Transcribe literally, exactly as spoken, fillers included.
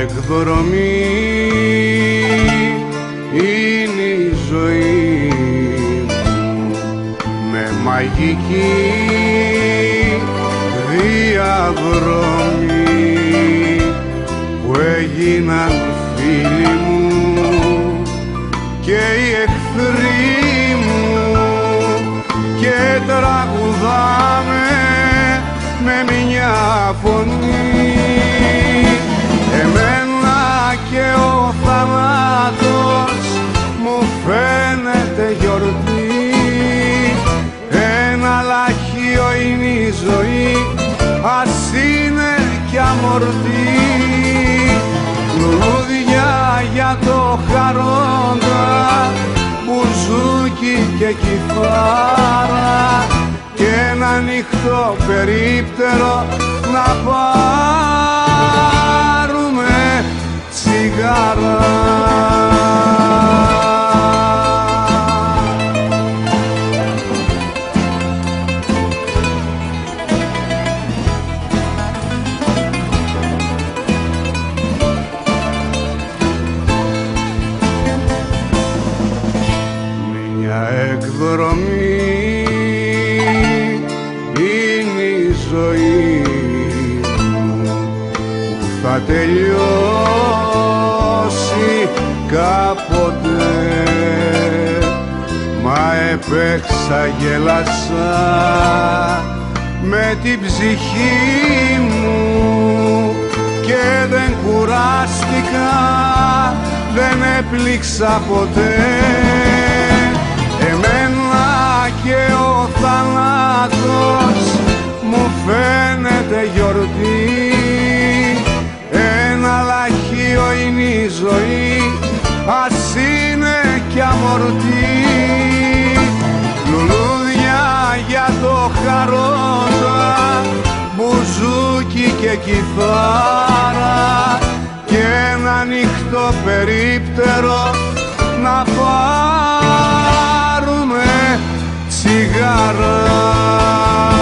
εκδρομή είναι η ζωή μου με μαγική διαδρομή που έγιναν φίλοι μου και οι εχθροί μου και τραγουδάμε με μια φωνή. Εμένα και ο θανάτος μου φαίνεται γιορτή. Ένα λαχείο είναι η ζωή, ας είναι κι αμορτή. Λουλούδια για το χαρόντα, μπουζούκι και κιθάρα κι ένα νυχτό περίπτερο να πάρουμε τσιγάρα. Μια εκδρομή είναι η ζωή μου που θα τελειώσει κάποτε. Μα έπαιξα γελάσα με την ψυχή μου και δεν κουράστηκα, δεν έπληξα ποτέ. Εμένα και ο θανάτος μου φαίνεται γιορτή. Ένα λαχείο είναι η ζωή, ας είναι κι αμορτή. Λουλούδια για το χαρόντα, μπουζούκι και κιθάρα κι ένα νυχτό περίπτερο να πάρουμε τσιγάρα.